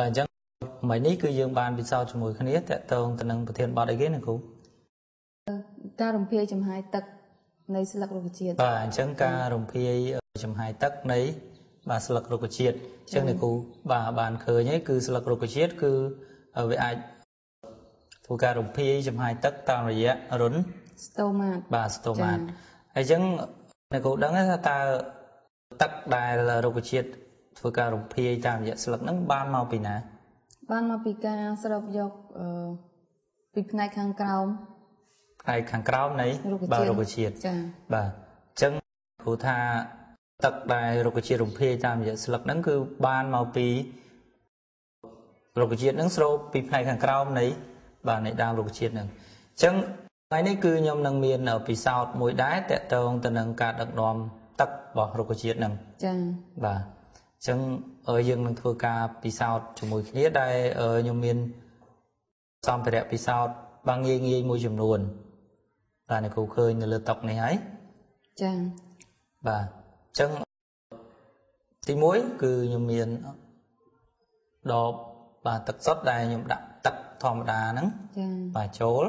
và chẳng mấy ní cứ dương bàn vì sao cho mùi khăn ít tông tình năng thiên bọt ấy ghế này cũng ca rồng phê chầm hai tắc này sẽ lạc rục chiệt và chẳng ca rồng phê chầm hai tắc này và sẽ lạc rục chiệt chẳng này cũng và bàn khờ nhé cứ sẽ lạc rục chiệt cứ ở với ai thu ca rồng phê chầm hai tắc tao rồi dạ rốn stomat và stomat ấy chẳng này cũng đáng là ta tắc đài là rục chiệt thu ca rồng phê chầm dạ sẽ lạc nắng ban màu bình nè ban mà bị ca sẽ đọc dọc bị này khang cao này khang cao này bà rục chiết bà chân cụ tha tật đài rục chiết rụng phê tam giờ sập nắng cứ ban màu bị rục chiết nắng sâu bị này khang cao này bà này đào rục chiết nè chân ngày nay cứ nhom năng miền ở phía sau mũi đái tẹt tông tận năng cả đặc đòn tật bỏ rục chiết nè bà chẳng ở dương năng thua ca vì sao chúng mùi khí đây ở nhóm miền xong thì đẹp vì sao bằng nghe nghe mùi chùm luôn là này cầu khơi người lượt tộc này ấy chẳng và chẳng tí mũi cứ nhóm miền đó và tật sót đây nhóm đặt tật thòm đá nắng và chố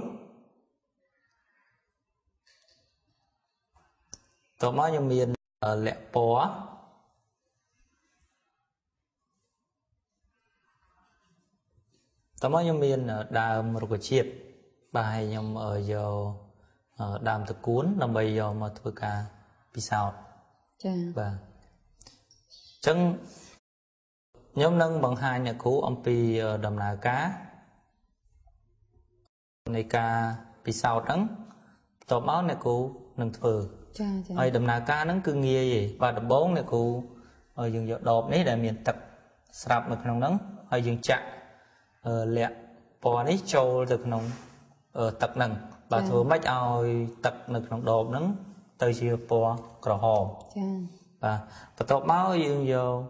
tóm nói nhóm miền ở lẹ bó tóm nói nhóm miền ở đàm rục chiệt bà hay nhóm ở dầu đàm thực cuốn làm bày dầu mà thua cả vì sao và chẳng nhóm nâng bằng hai nhà cũ ông pi đầm là cá này ca vì sao đắng tóm áo này cũ nâng thừa ai đầm là cá nắng cứ nghe gì và đầm bốn này cũ ở dừng dầu đột đấy là miền tập sạp một nông nắng ở dừng chạ lẹ bỏ nít châu được nồng ở tập nằng và thưa mấy ao tập được nồng đồ nắng tới chiều bỏ cỏ hò và tọt máu dương vô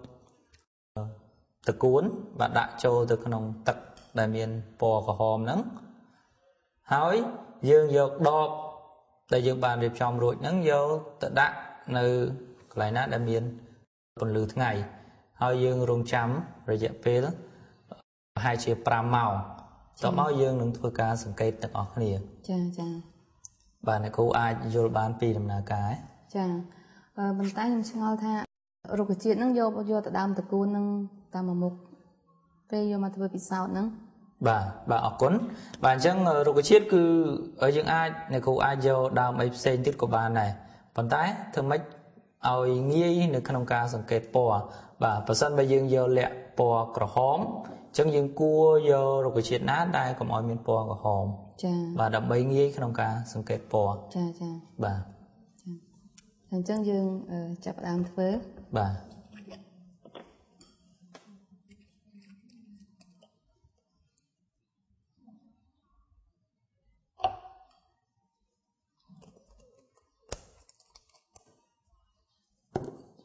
từ cuốn và đại châu được nồng tập đại miền bỏ cỏ hòm nắng hói dương vô đọt đại dương bàn điệp trong ruột nắng vô tự đại nơi lại nát đại miền còn lử ngày hói dương rung chấm rồi dẹp phê đó hai chiếc pram màu tóm máu dương đừng thua cá sừng cây tật ở kia bà này cô ai vô bán pì làm là cái mình ta nhìn sao tha rồi cái chuyện nó vô tại đam từ cô nâng ta mà mục về vô mà thưa bị sao nâng bà ở cuốn bà chẳng rồi cái chuyện cứ ở những ai này cô ai vô đam ấy sen tiết của bà này còn tái thường mấy ao nghi được khăn ông cá sừng cây bò bà sân bà dương vô lẹ bò cỏ hóm chẳng dừng cua vô rồi cái chuyện nát đây còn mọi miền bò của hòm và đậm bấy nghi không cả sừng kẹt bò bà chẳng dừng chập đám phớ bà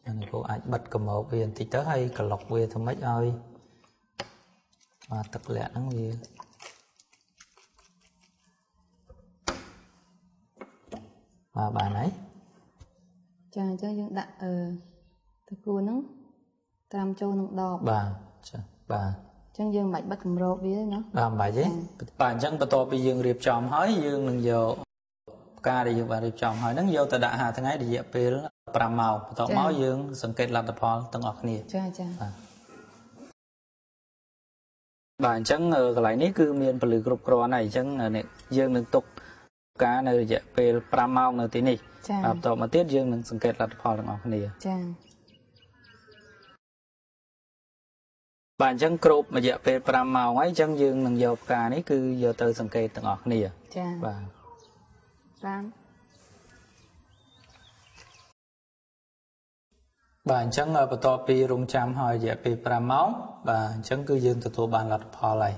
này cô ảnh bật cầm mẫu viên thì tớ hay cả lọc viên thôi mấy ơi và tập lẹ nắng gì và bà này chàng cho những đặt thực cua nắng tam châu nắng đỏ bà chẳng dương bạch bắt cầm rô với nó làm bài chứ bà chẳng bắt tôi bị dương điệp tròn hỏi dương đừng vô ca để dương bà điệp tròn hỏi nắng vô từ đại hà thằng ấy để dẹp về đó pram màu tôi máu dương sừng kết là tập hòn tầng ngọc nè bạn chẳng cái lại nấy cứ miền phần lử group cỏ này chẳng này dương đừng tục cá này dễ về pram màu này tí này làm tàu mà tiết dương đừng sừng kết là phò đằng ngọc này bạn chẳng group mà dễ về pram màu ấy chẳng dương đừng dọc cá nấy cứ giờ từ sừng kết đằng ngọc này bạn chẳng ở bờ tàu pi rung chạm hỏi dễ pi pram máu bạn chẳng cứ dương từ thua bàn lật phò này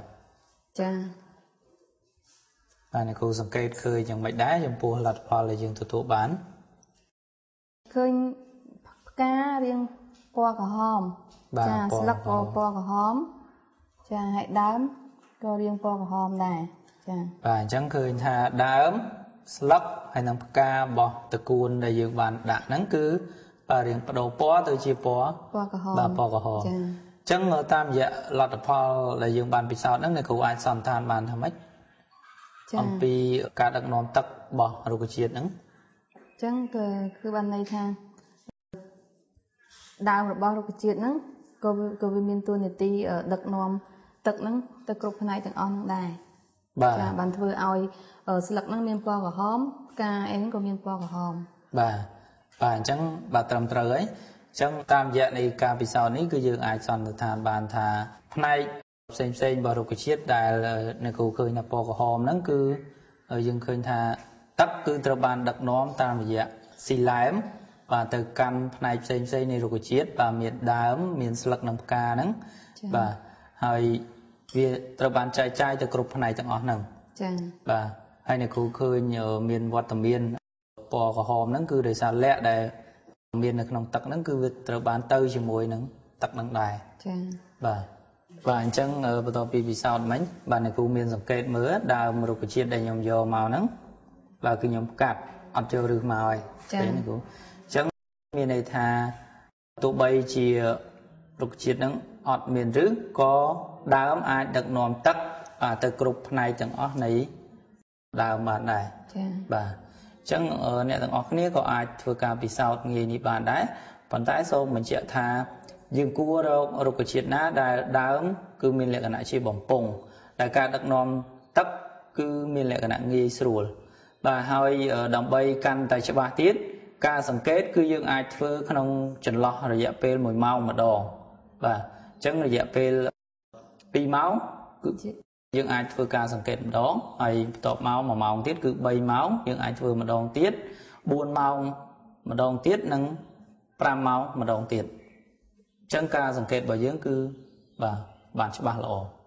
bạn này cô sừng cây khơi chẳng bạch đá chẳng pua lật phò này dương từ thua bán khơi cá riêng qua cả hòm cha lật qua cả hòm cha hãy đám cho riêng qua cả hòm này bạn chẳng khơi thà đám lật hay nằm cá bò từ cuốn để dương bàn đạn nắng cứ bà riêng bắt đầu bó tới chi bó bà bó cả hòm Chẳng ở tam dạ lọt Paul là dương bàn bị sao nâng này cầu ai sẵn than bàn thầm ếch. Ông bị cả đặc nón tắc bỏ rồi có chiến ứng. Chẳng cứ bàn này thang đào rồi bỏ rồi có chiến ứng. Cô vì miền tuôn này ti ở đặc nón tắc nâng tắc cục này tặng on đài. Bà bàn thưa ai ở sự lật nâng miền po của hóm ca em có miền po của hóm. Bà chẳng bà trầm trời ấy. Chẳng tam dạ này ca vì sao này cứ dương ai sẵn than bàn thà này xem bảo được chiết đại là này cô khơi nạp bò của hòm nắng cứ ở dân khơi tha tấp cứ tờ bàn đặc nóm tam vậy xì lém và từ căn này xem này rồi chiết và miền đá miền sặc nằm ca nắng và hơi việc tờ bàn trai trai từ cột này chẳng ở nằng và hay này cô khơi nhờ miền vật tầm miền bò của hòm nắng cứ để xa lẹ để miền được nòng tặc nắng cứ việc tờ bàn tơi chỉ mồi nắng tặc nắng đài và và chẳng ở bờ tàu vì sao mấy bạn này cũng miên dòng kẹt mứa đào một cái chiết đầy nhom dò màu nắng và cứ nhom cạp ăn chơi được màu ấy đấy này cũng chẳng miên này thà tụ bay chỉ được chiết nắng ọt miền rước có đào ai đặc nòm tắc và từ cục này chẳng ọt này đào bạn này và chẳng ở này thằng ọt này có ai thừa cả vì sao nghề đi bàn đấy bàn tái sau mình chịu thà dương cua đâu rồi có chuyện ná đá cứ miền lệ cả nãy chỉ bỏng bồng đại ca đặc non tấp cứ miền lệ cả nãy nghi sủa bà hơi ở đồng bay căn tại chợ ba tiết ca sòng kết cứ dương ai thưa không chần lo rồi dạ pel mùi mau mà đỏ và chẳng rồi dạ pel pi máu cứ dương ai thưa ca sòng kết đó hay tọp máu mà màu tiết cứ bay máu dương ai thưa mà đòn tiết buôn máu mà đòn tiết nâng pram máu mà đòn tiết chẳng ca song kết bảo dưỡng cứ và bản chất ba là ổn.